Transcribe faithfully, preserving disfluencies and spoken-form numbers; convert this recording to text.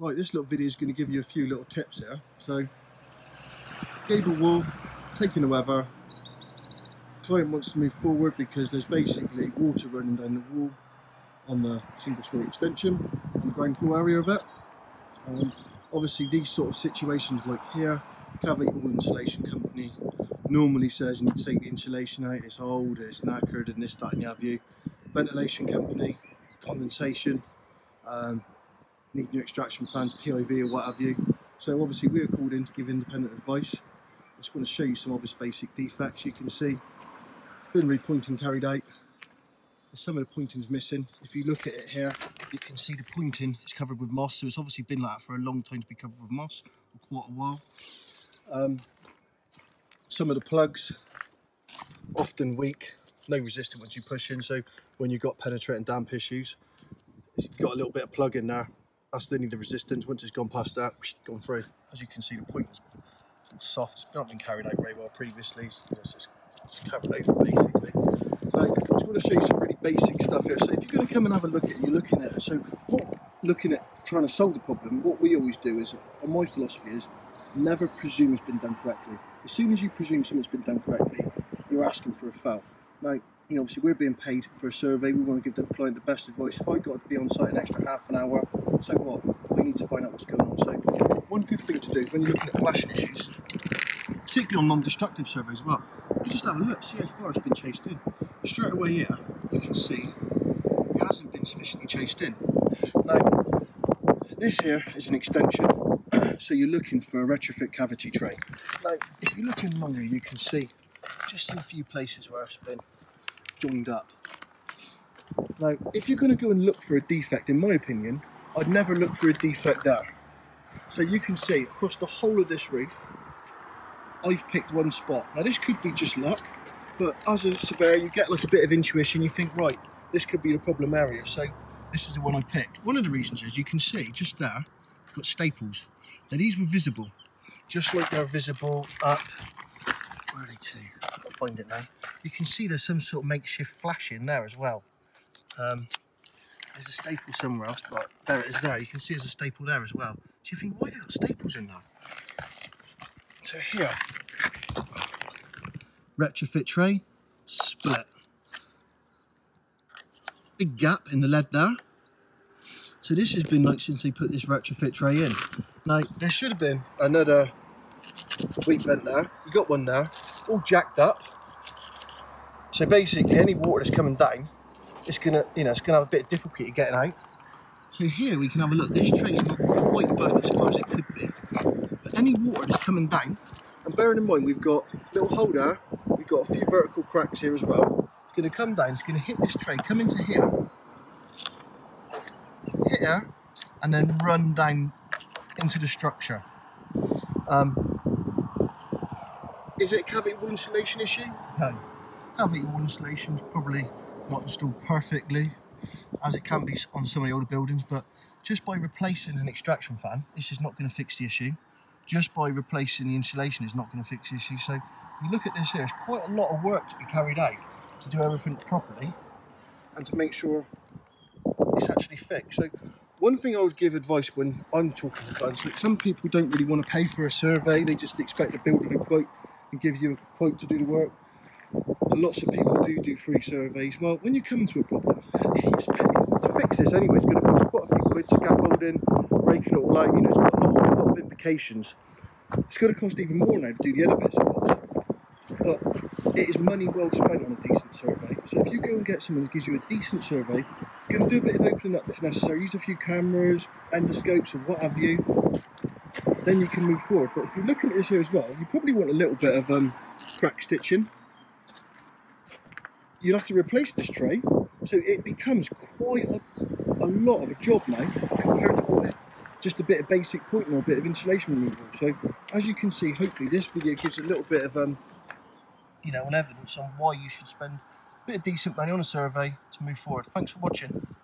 Right, this little video is going to give you a few little tips here. So, gable wall, taking the weather. Client wants to move forward because there's basically water running down the wall on the single story extension, on the ground floor area of it. Um, obviously, these sort of situations like here, Cavite Wall Insulation Company normally says you need to take the insulation out, it's old, it's knackered, and this, that, and the other. You. Ventilation company, condensation. Um, need new extraction fans, P I V or what have you. So obviously we are called in to give independent advice. I just want to show you some obvious basic defects you can see. It's been repointing carried out. Some of the pointing's missing. If you look at it here, you can see the pointing is covered with moss, so it's obviously been like that for a long time to be covered with moss, for quite a while. Um, some of the plugs, often weak, no resistance once you push in, so when you've got penetrating damp issues, you've got a little bit of plug in there. That's the only the resistance. Once it's gone past that, it's gone through. As you can see, the point is soft. It's not been carried out very well previously. It's just it's covered over basically. Like, I just want to show you some really basic stuff here. So if you're going to come and have a look at it, you're looking at it. So what, looking at trying to solve the problem, what we always do is, and my philosophy is, never presume it's been done correctly. As soon as you presume something's been done correctly, you're asking for a foul. Now, you know, obviously we're being paid for a survey, we want to give the client the best advice. If I got to be on site an extra half an hour, so what? We need to find out what's going on. So one good thing to do when you're looking at flashing issues, particularly on non-destructive surveys as well, you just have a look, see how far it's been chased in. Straight away here, you can see it hasn't been sufficiently chased in. Now, this here is an extension, so you're looking for a retrofit cavity tray. Now, if you're looking longer, you can see just in a few places where it's been joined up. Now, if you're going to go and look for a defect, in my opinion, I'd never look for a defect there. So you can see across the whole of this roof, I've picked one spot. Now this could be just luck, but as a surveyor, you get like a bit of intuition, you think, right, this could be the problem area, so this is the one I picked. One of the reasons is, you can see just there, you've got staples. Now these were visible, just like they're visible up, where are they to? I'll find it now. You can see there's some sort of makeshift flash in there as well. Um, there's a staple somewhere else, but there it is there. You can see there's a staple there as well. So you think, why have you got staples in there? So here, retrofit tray, split. Big gap in the lead there. So this has been like since they put this retrofit tray in. Now, there should have been another weak vent there. You got one there, all jacked up. So basically, any water that's coming down, it's gonna, you know, it's gonna have a bit of difficulty getting out. So here we can have a look. This tray's not quite back as far as it could be, but any water that's coming down, and bearing in mind we've got a little hole there, we've got a few vertical cracks here as well. It's gonna come down. It's gonna hit this tray, come into here, hit here, and then run down into the structure. Um, is it a cavity wall insulation issue? No. Cavity wall insulation is probably not installed perfectly, as it can be on some of the older buildings, but just by replacing an extraction fan, this is not going to fix the issue. Just by replacing the insulation is not going to fix the issue. So if you look at this here, it's quite a lot of work to be carried out to do everything properly and to make sure it's actually fixed. So one thing I would give advice when I'm talking to clients, look, some people don't really want to pay for a survey, they just expect the builder to quote and give you a quote to do the work. And lots of people do do free surveys. Well, when you come to a problem, to fix this anyway, it's going to cost quite a few quid, scaffolding, breaking it all out, you know, it's got a lot, a lot of implications. It's going to cost even more now to do the other bits and bobs. But it is money well spent on a decent survey. So if you go and get someone who gives you a decent survey, you're going to do a bit of opening up if necessary, use a few cameras, endoscopes and what have you, then you can move forward. But if you're looking at this here as well, you probably want a little bit of um, crack stitching. You'd have to replace this tray, so it becomes quite a, a lot of a job now compared to what it, just a bit of basic pointing or a bit of insulation removal. So as you can see, hopefully this video gives a little bit of um, you know, an evidence on why you should spend a bit of decent money on a survey to move forward. Thanks for watching.